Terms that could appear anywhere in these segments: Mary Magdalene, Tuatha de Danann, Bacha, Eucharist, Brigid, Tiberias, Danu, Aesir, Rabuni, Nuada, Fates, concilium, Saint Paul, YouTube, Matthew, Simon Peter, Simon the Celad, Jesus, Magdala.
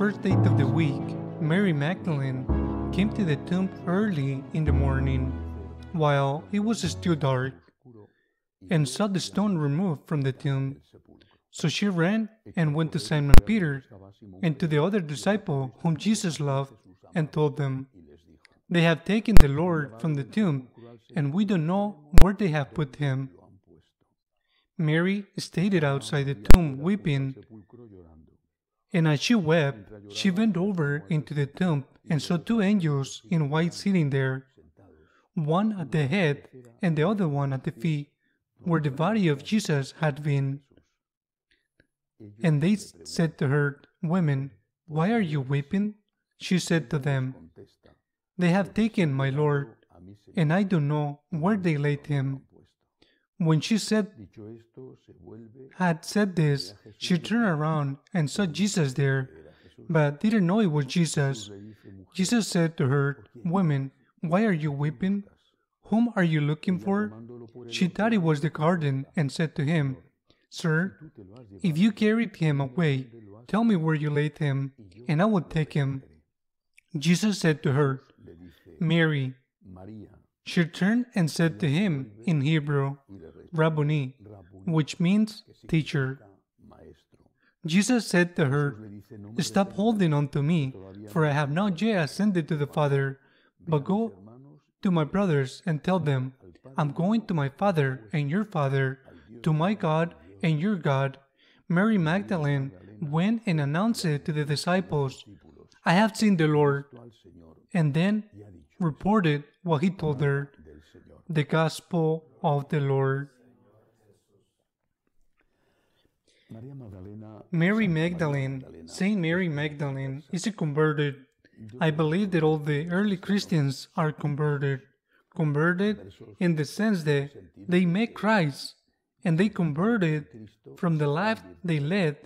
first day of the week, Mary Magdalene came to the tomb early in the morning, while it was still dark, and saw the stone removed from the tomb. So she ran and went to Simon Peter and to the other disciple whom Jesus loved and told them, "They have taken the Lord from the tomb, and we don't know where they have put him." Mary stayed outside the tomb weeping, and as she wept, she bent over into the tomb and saw two angels in white sitting there, one at the head and the other one at the feet, where the body of Jesus had been. And they said to her, "Women, why are you weeping?" She said to them, "They have taken my Lord, and I don't know where they laid him." When she had said this, she turned around and saw Jesus there, but didn't know it was Jesus. Jesus said to her, "Women, why are you weeping? Whom are you looking for?" She thought it was the gardener and said to him, "Sir, if you carried him away, tell me where you laid him, and I will take him." Jesus said to her, "Mary." She turned and said to him in Hebrew, "Rabuni," which means teacher. Jesus said to her, "Stop holding on to me, for I have not yet ascended to the Father, but go to my brothers and tell them, I'm going to my Father and your Father, to my God and your God." Mary Magdalene went and announced it to the disciples, "I have seen the Lord," and then reported what he told her. The Gospel of the Lord. Mary Magdalene, Saint Mary Magdalene, is a converted. I believe that all the early Christians are converted. Converted in the sense that they met Christ, and they converted from the life they led,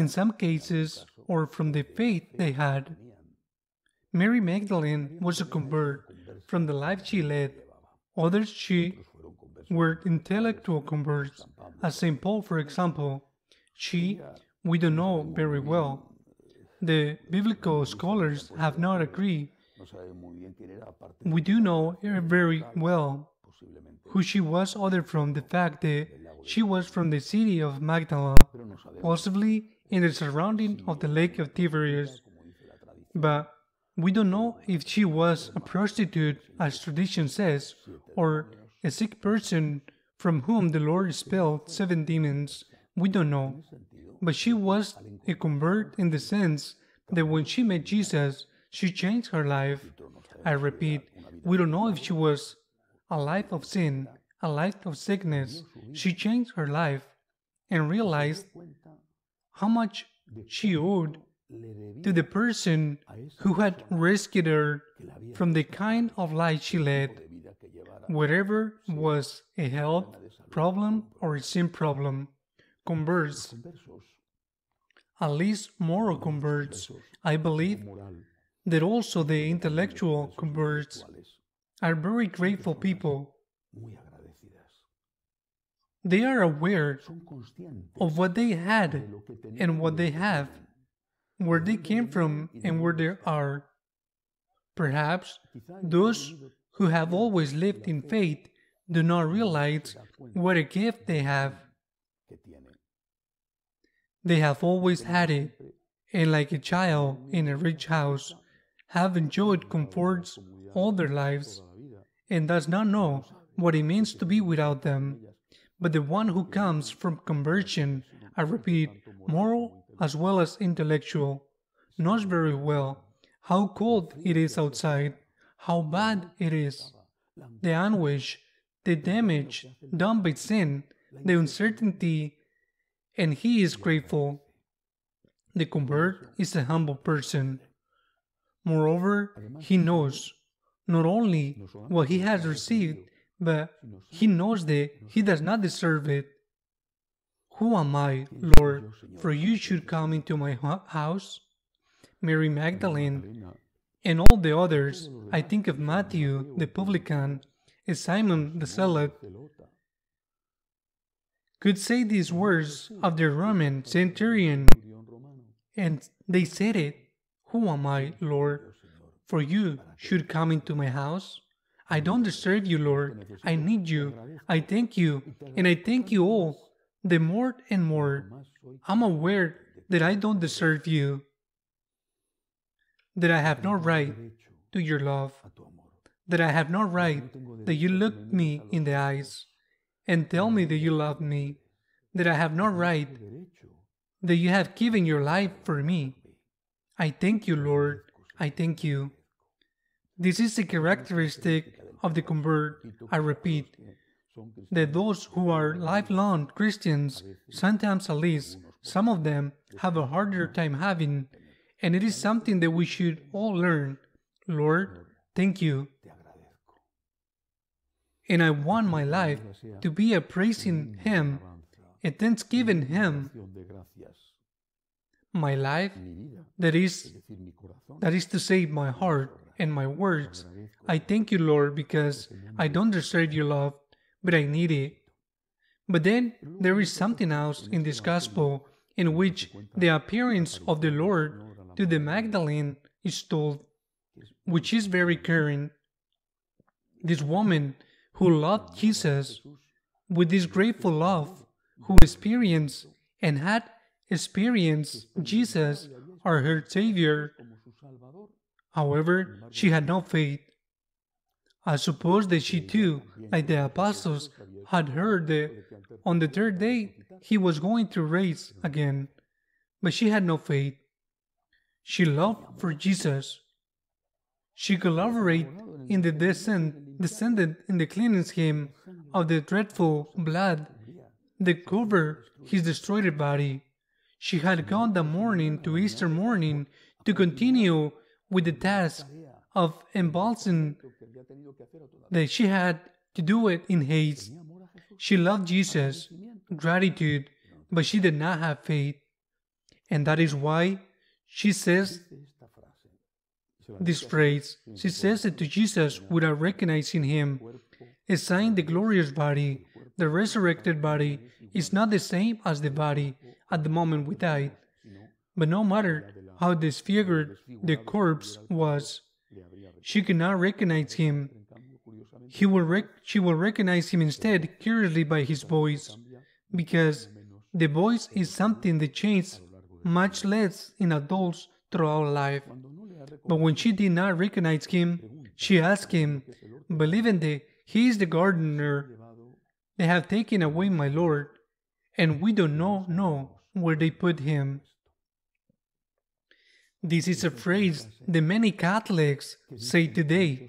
in some cases, or from the faith they had. Mary Magdalene was a convert from the life she led. Others were intellectual converts, as Saint Paul, for example. We don't know very well. The biblical scholars have not agreed. We do know very well who she was, other from the fact that she was from the city of Magdala, possibly in the surrounding of the lake of Tiberias. But we don't know if she was a prostitute, as tradition says, or a sick person from whom the Lord expelled 7 demons. We don't know. But she was a convert in the sense that when she met Jesus, she changed her life. I repeat, we don't know if she was a life of sin, a life of sickness. She changed her life and realized how much she owed to the person who had rescued her from the kind of life she led, whatever was a health problem or a sin problem. Converts, at least moral converts, I believe that also the intellectual converts, are very grateful people. They are aware of what they had and what they have, where they came from and where they are. Perhaps those who have always lived in faith do not realize what a gift they have. They have always had it, and like a child in a rich house, have enjoyed comforts all their lives, and does not know what it means to be without them. But the one who comes from conversion, I repeat, moral as well as intellectual, knows very well how cold it is outside, how bad it is, the anguish, the damage done by sin, the uncertainty, and he is grateful. The convert is a humble person. Moreover, he knows not only what he has received, but he knows that he does not deserve it. "Who am I, Lord, for you should come into my house?" Mary Magdalene and all the others, I think of Matthew the publican, and Simon the Celad, could say these words of the Roman centurion And they said it, "Who am I, Lord? For you should come into my house. I don't deserve you, Lord. I need you. I thank you. And I thank you all. The more and more I'm aware that I don't deserve you, that I have no right to your love, that I have no right that you look me in the eyes and tell me that you love me, that I have no right that you have given your life for me. I thank you, Lord. I thank you." This is the characteristic of the convert. I repeat, that those who are lifelong Christians, sometimes at least, some of them have a harder time having, and it is something that we should all learn. Lord, thank you. And I want my life to be a praising Him, a thanksgiving Him. My life, that is to say, my heart and my words. I thank you, Lord, because I don't deserve your love, but I need it. But then there is something else in this gospel in which the appearance of the Lord to the Magdalene is told, which is very current. This woman who loved Jesus with this grateful love, who experienced and had experienced Jesus as her Savior. However, she had no faith. I suppose that she too, like the apostles, had heard that on the third day He was going to rise again, but she had no faith. She loved for Jesus. She collaborated in the descended in the cleansing Him of the dreadful blood that covered His destroyed body. She had gone the morning to Easter morning to continue with the task of embalming that she had to do it in haste. She loved Jesus, gratitude, but she did not have faith. And that is why she says this phrase. She says it to Jesus without recognizing Him. A sign the glorious body, the resurrected body, is not the same as the body at the moment we died. But no matter how disfigured the corpse was, she could not recognize Him. She will recognize Him instead, curiously, by His voice, because the voice is something that changes, much less in adults throughout life. But when she did not recognize Him, she asked Him, believing that He is the gardener, "They have taken away my Lord, and we do not know where they put Him." This is a phrase that many Catholics say today.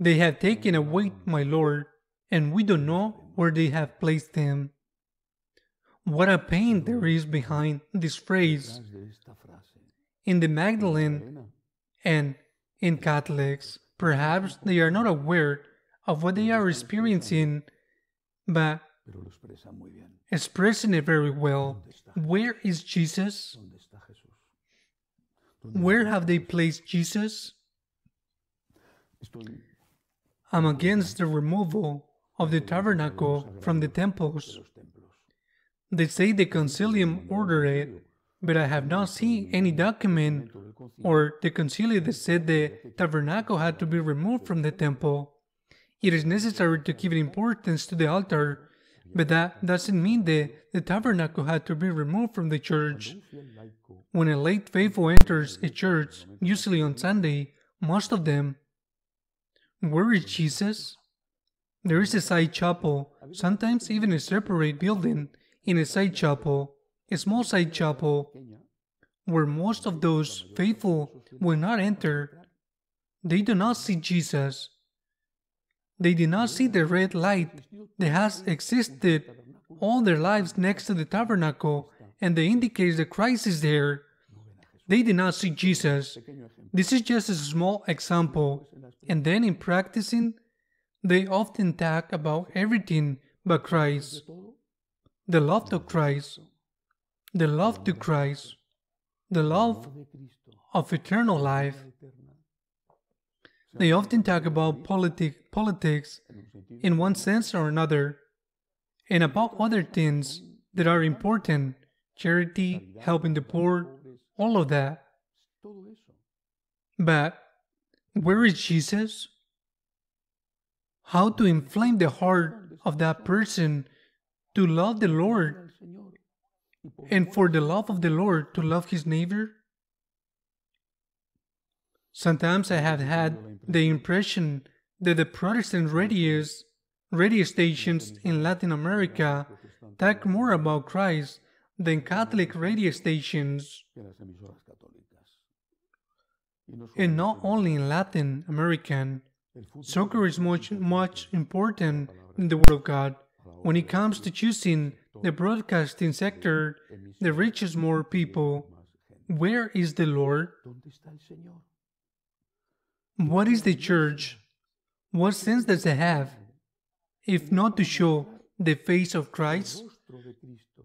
"They have taken away my Lord, and we don't know where they have placed Him." What a pain there is behind this phrase in the Magdalene and in Catholics. Perhaps they are not aware of what they are experiencing, but expressing it very well. Where is Jesus? Where have they placed Jesus? I'm against the removal of the tabernacle from the temples. They say the concilium ordered it, but I have not seen any document or the concilium that said the tabernacle had to be removed from the temple. It is necessary to give importance to the altar, but that doesn't mean that the tabernacle had to be removed from the church. When a late faithful enters a church, usually on Sunday, most of them, where is Jesus? There is a side chapel, sometimes even a separate building in a side chapel, a small side chapel, where most of those faithful will not enter. They do not see Jesus. They did not see the red light that has existed all their lives next to the tabernacle, and that indicates that Christ is there. They did not see Jesus. This is just a small example. And then in practicing, they often talk about everything but Christ. The love to Christ. The love to Christ. The love of eternal life. They often talk about politics in one sense or another, and about other things that are important charity, helping the poor, all of that. But where is Jesus? How to inflame the heart of that person to love the Lord, and for the love of the Lord to love his neighbor? Sometimes I have had the impression that the Protestant radio stations in Latin America talk more about Christ than Catholic radio stations. And not only in Latin American, soccer is much important in the Word of God. When it comes to choosing the broadcasting sector that reaches more people, where is the Lord? What is the church? What sense does it have, if not to show the face of Christ,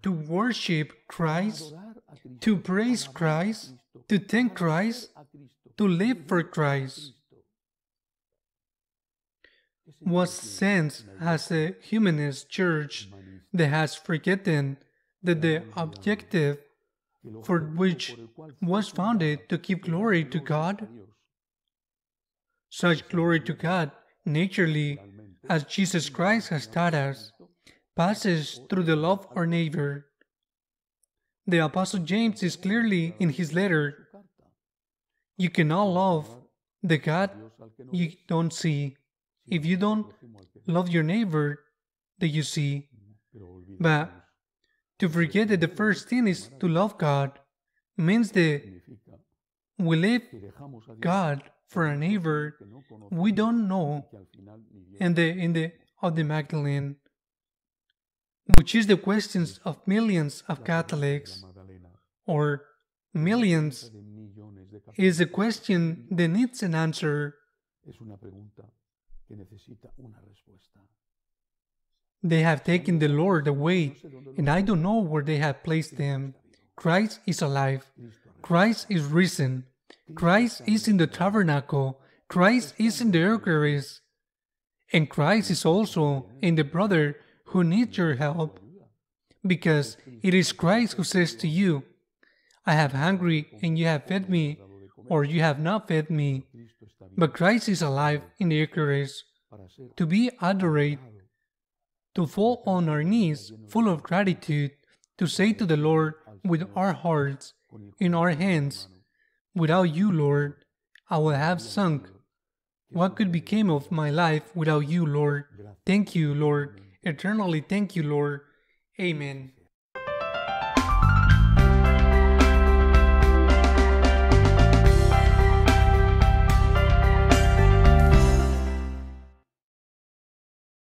to worship Christ, to praise Christ, to thank Christ, to live for Christ? What sense has a humanist church that has forgotten that the objective for which was founded to give glory to God? Such glory to God, naturally, as Jesus Christ has taught us, passes through the love of our neighbor. The Apostle James is clearly in his letter, "You cannot love the God you don't see, if you don't love your neighbor that you see." But to forget that the first thing is to love God means that we leave God for a neighbor we don't know, and of the Magdalene, which is the questions of millions of Catholics, or millions, is a question that needs an answer. They have taken the Lord away, and I don't know where they have placed him. Christ is alive. Christ is risen. Christ is in the tabernacle. Christ is in the Eucharist. And Christ is also in the brother who needs your help, because it is Christ who says to you, "I have hungry, and you have fed me," or "You have not fed me." But Christ is alive in the Eucharist, to be adored, to fall on our knees full of gratitude, to say to the Lord with our hearts, in our hands, "Without you, Lord, I would have sunk. What could become of my life without you, Lord? Thank you, Lord. Eternally thank you, Lord. Amen."